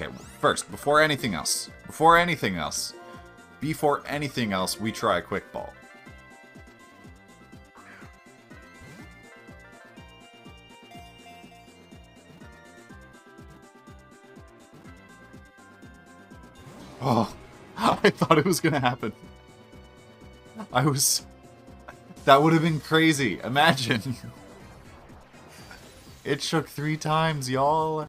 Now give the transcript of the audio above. Okay, first, before anything else, we try a quick ball. Oh, I thought it was gonna happen. That would have been crazy. Imagine. It shook 3 times, y'all.